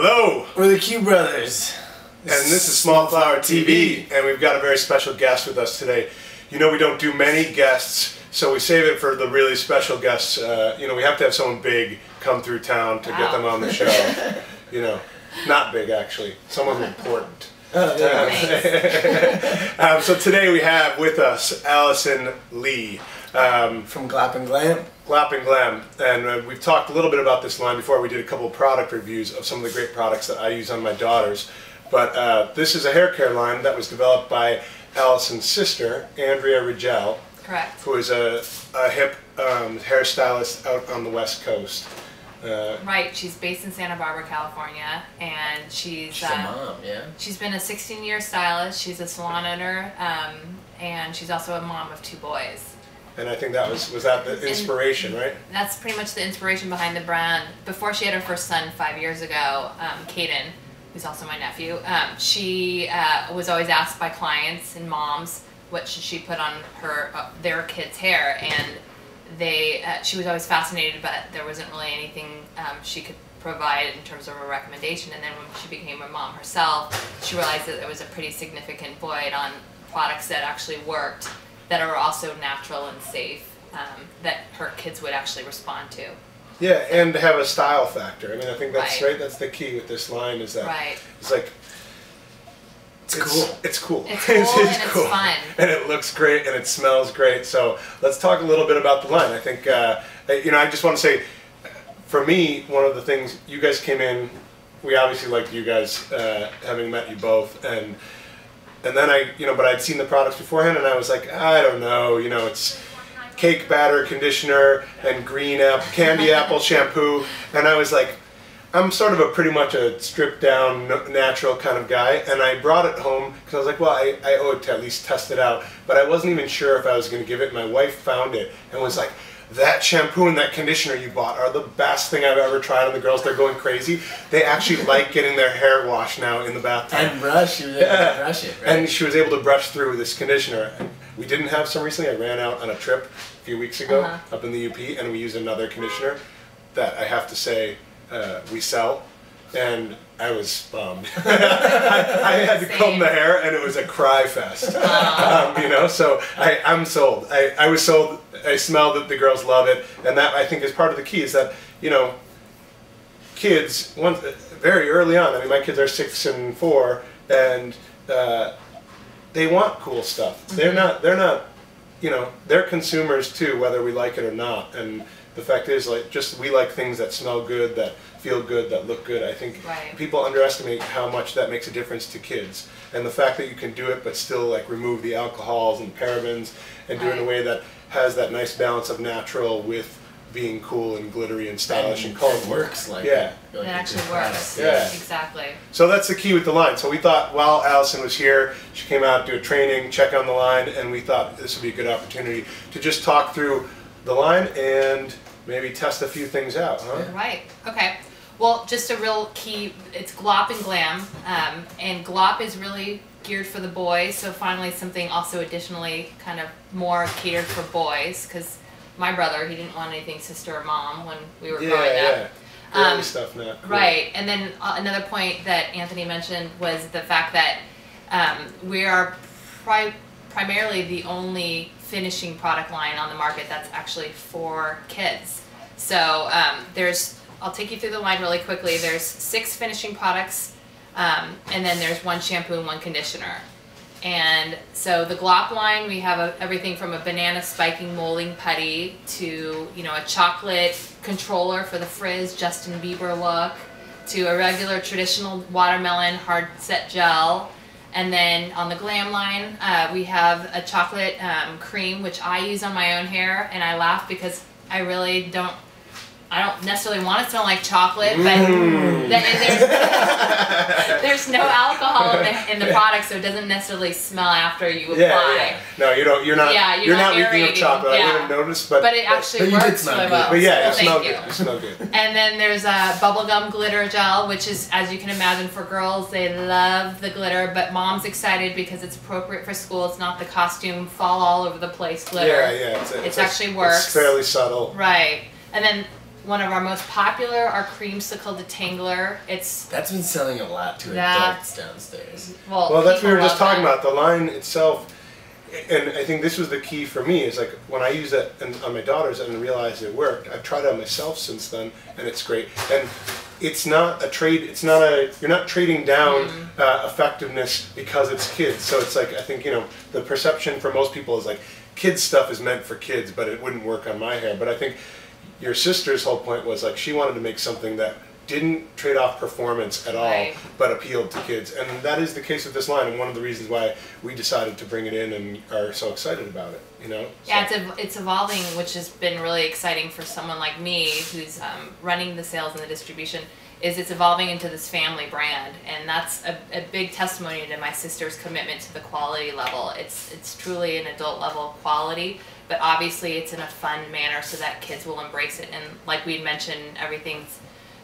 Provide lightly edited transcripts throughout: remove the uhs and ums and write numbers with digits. Hello! We're the Q Brothers. And this is Small Flower TV, and we've got a very special guest with us today. You know, we don't do many guests, so we save it for the really special guests. You know, we have to have someone big come through town to get them on the show. You know, not big actually, someone important. Oh, yeah. So today we have with us Alison Lee. From Glop and Glam. Glop and Glam. And we've talked a little bit about this line before. We did a couple of product reviews of some of the great products that I use on my daughters. But this is a hair care line that was developed by Alison's sister, Andrea Rigel. Correct. Who is a hip hairstylist out on the West Coast. Right, she's based in Santa Barbara, California, and she's a mom, yeah? She's been a 16-year stylist, she's a salon owner, and she's also a mom of two boys. And I think that was that the inspiration, right? That's pretty much the inspiration behind the brand. Before she had her first son 5 years ago, Kayden, who's also my nephew, she was always asked by clients and moms what should she put on her their kids' hair, and she was always fascinated, but there wasn't really anything she could provide in terms of a recommendation. And then when she became a mom herself, she realized that there was a pretty significant void on products that actually worked, that are also natural and safe, that her kids would actually respond to. Yeah, and have a style factor. I mean, I think that's right. That's the key with this line, is that it's like, It's cool and it's fun. And it looks great and it smells great. So let's talk a little bit about the line. I think, you know, I just want to say, for me, one of the things, you guys came in, we obviously liked you guys, having met you both. And then you know, but I'd seen the products beforehand and I was like, I don't know, you know, it's cake batter conditioner and green apple, candy apple shampoo. And I was like, I'm sort of pretty much a stripped down, natural kind of guy, and I brought it home because I was like, well, I owe it to at least test it out, but I wasn't even sure if I was going to give it. My wife found it and was like, that shampoo and that conditioner you bought are the best thing I've ever tried on the girls. They're going crazy. They actually like getting their hair washed now in the bathtub. And brush, you brush it, right? And she was able to brush through this conditioner. We didn't have some recently. I ran out on a trip a few weeks ago up in the UP, and we used another conditioner that I have to say, we sell, and I was bummed. I had to comb the hair, and it was a cry fest. You know, so I'm sold. I was sold. I smell that the girls love it, and that I think is part of the key, is that, you know, kids very early on. I mean, my kids are 6 and 4, and they want cool stuff. Mm-hmm. They're not. You know, they're consumers too, whether we like it or not. And the fact is, like, we like things that smell good, that feel good, that look good. I think people underestimate how much that makes a difference to kids. And the fact that you can do it but still, like, remove the alcohols and parabens and do it in a way that has that nice balance of natural with being cool and glittery and stylish and colorful. Works like it actually works. Yeah, exactly. So that's the key with the line. So we thought, while Alison was here, she came out to do a training, check on the line, and we thought this would be a good opportunity to just talk through the line and maybe test a few things out, huh? Right. Okay. Well, just a real key. It's Glop and Glam, and Glop is really geared for the boys. So finally, something also additionally kind of more catered for boys, because my brother, he didn't want anything sister or mom when we were growing up. Yeah, stuff now. Cool. Right, and then another point that Anthony mentioned was the fact that we are primarily the only finishing product line on the market that's actually for kids. So I'll take you through the line really quickly. There's 6 finishing products, and then there's 1 shampoo and 1 conditioner. And so the Glop line, we have everything from a banana spiking molding putty to, you know, a chocolate controller for the frizz Justin Bieber look, to a regular traditional watermelon hard set gel. And then on the Glam line, we have a chocolate cream, which I use on my own hair, and I laugh because I really don't, necessarily want to smell like chocolate, but there's no alcohol in the product, so it doesn't necessarily smell after you apply. Yeah. No, you don't. You're not. Yeah, you're not reeking of chocolate. Yeah. I wouldn't notice, but it actually works really well. But yeah, it smells good. And then there's a bubblegum glitter gel, which is, as you can imagine, for girls, they love the glitter, but mom's excited because it's appropriate for school. It's not the costume fall all over the place glitter. Yeah, yeah. It actually works. It's fairly subtle. Right, and then one of our most popular, our creamsicle detangler. That's been selling a lot to adults downstairs. Well, that's what we were just talking about. The line itself, and I think this was the key for me, is like when I used that on my daughters and realized it worked, I've tried it on myself since then, and it's great. And it's not a trade, you're not trading down effectiveness because it's kids. So it's like, I think, you know, the perception for most people is like, kids stuff is meant for kids, but it wouldn't work on my hair. But I think your sister's whole point was like, she wanted to make something that didn't trade off performance at all, but appealed to kids. And that is the case with this line, and one of the reasons why we decided to bring it in and are so excited about it, you know? Yeah, so it's evolving, which has been really exciting for someone like me who's running the sales and the distribution, is it's evolving into this family brand. And that's a big testimony to my sister's commitment to the quality level. It's truly an adult level quality, but obviously it's in a fun manner so that kids will embrace it. And like we mentioned, everything's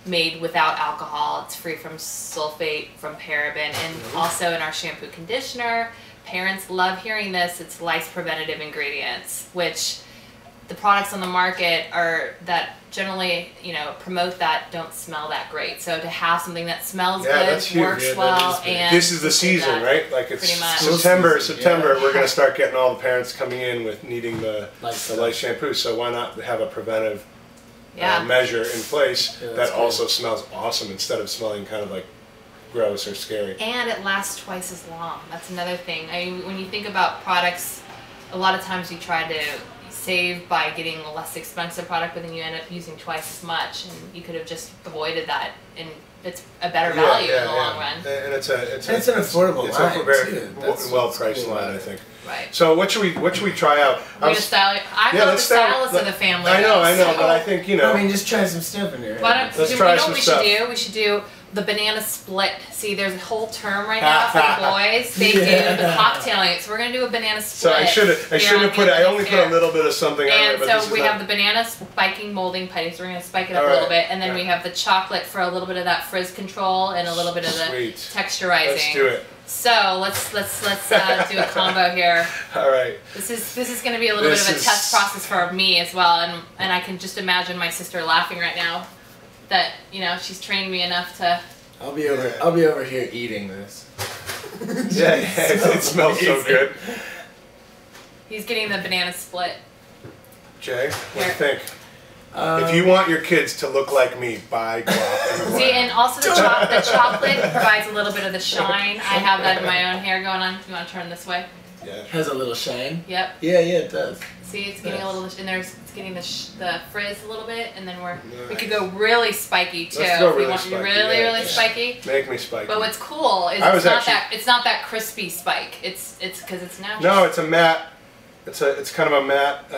made without alcohol, it's free from sulfate, from paraben, and also in our shampoo conditioner. Parents love hearing this, it's lice preventative ingredients, which the products on the market are that generally, you know, promote that don't smell that great. So to have something that smells good, works well, and this is the season, right? Like it's September, we're going to start getting all the parents coming in with needing the lice shampoo, so why not have a preventive measure in place that also smells awesome instead of smelling kind of like gross or scary. And it lasts twice as long. That's another thing. I mean, when you think about products, a lot of times you try to save by getting a less expensive product, but then you end up using twice as much, and you could have just avoided that, and it's a better value in the long run. And it's an affordable line, it's a well-priced line, I think. Right. So what should we try out? I'm the stylist of the family. I know, but I think, you know. I mean, just try some stuff in here. Let's try some stuff. We should do the banana split. See, there's a whole term right now for the boys. They do the cocktailing. So we're gonna do a banana split. So I only put a little bit of something on it. And so we have the banana spiking molding putty. So we're gonna spike it up a little bit, and then we have the chocolate for a little bit of that frizz control and a little bit of the texturizing. Let's do it. So let's do a combo here. All right. This is going to be a little bit of a test process for me as well, and I can just imagine my sister laughing right now, that you know she's trained me enough to. I'll be over here eating this. It smells so good. He's getting the banana split. Jay, what do you think? If you want your kids to look like me, buy Glop and Glam. See, and also the chocolate provides a little bit of the shine. I have that in my own hair going on. You want to turn this way? Yeah. It has a little shine. Yep. Yeah, it does. See, it's getting a little, and it's getting the frizz a little bit, and then we could go really spiky too. Let's go really spiky. Make me spiky. But what's cool is it's not that crispy spike. It's because it's natural. No, it's a matte. It's kind of a matte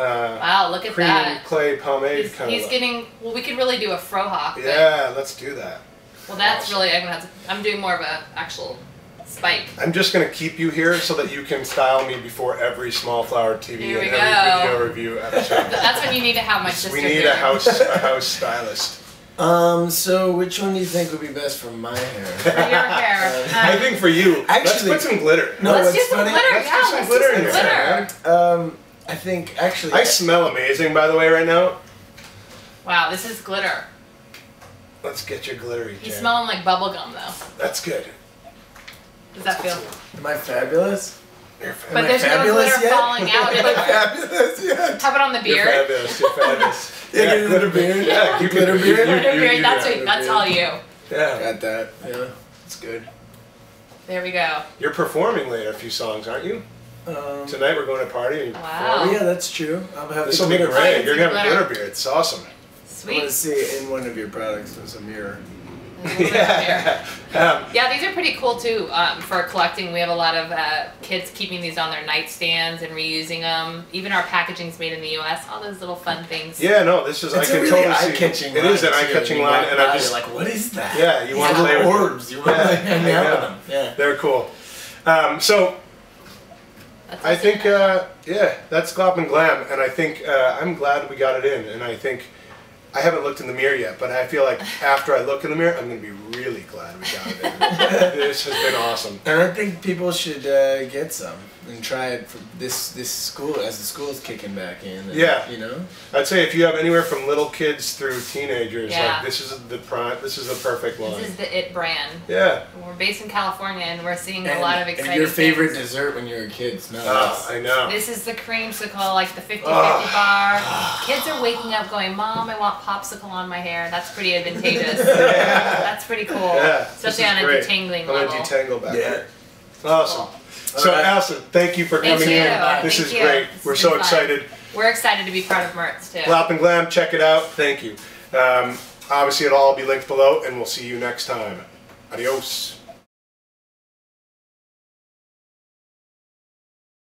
cream clay pomade kind of. Well, we could really do a frohawk. Yeah, let's do that. Well, that's really, I'm doing more of an actual spike. I'm just going to keep you here so that you can style me before every Small Flower TV and every video review episode. That's when you need to have my sister. We need a house stylist. So which one do you think would be best for my hair? For your hair. I think for you. Actually, let's put some glitter. No, let's do some glitter. I think, actually. I smell amazing, by the way, right now. Wow, this is glitter. Let's get your glittery. You're smelling like bubblegum, though. That's good. Does that feel? Am I fabulous? You're fabulous. But there's no glitter falling out anymore. Fabulous, yeah. How about on the beard? You're fabulous, you're fabulous. Yeah, glitter beard. Yeah, glitter beard. That's all you. Yeah, got that. Yeah, it's good. There we go. You're performing later a few songs, aren't you? Tonight we're going to a party. And wow. Yeah, that's true. I'm having. This will be great. You're gonna have a glitter beard. It's awesome. Sweet. I want to see in one of your products. There's a mirror. Yeah, these are pretty cool too for collecting. We have a lot of kids keeping these on their nightstands and reusing them. Even our packaging's made in the U.S. All those little fun things. Yeah, no, this is I can totally see. It is an eye-catching line, and I'm just like, what is that? Yeah, you want to play with orbs? You want to hang out with them? Yeah, they're cool. So I think that's Glop and Glam, and I think I'm glad we got it in, and I think. I haven't looked in the mirror yet, but I feel like after I look in the mirror, I'm going to be really glad we got it. This has been awesome. And I think people should get some. and try it for this school as the school's kicking back in. And, yeah, you know, I'd say if you have anywhere from little kids through teenagers, like this is the prime. This is the perfect line. This is the it brand. Yeah, we're based in California and we're seeing a lot of exciting. And your favorite dessert when you were kids? No, I know. This is the creamsicle, like the 50-50 bar. Kids are waking up going, "Mom, I want popsicle on my hair." That's pretty advantageous. That's pretty cool, especially on a detangling level. On a detangle back there. Awesome. Cool. So, Alison, thank you for coming in. This is great. We're so excited. We're excited to be part of Mertz, too. Glop and Glam, check it out. Thank you. Obviously, it'll all be linked below, and we'll see you next time. Adios.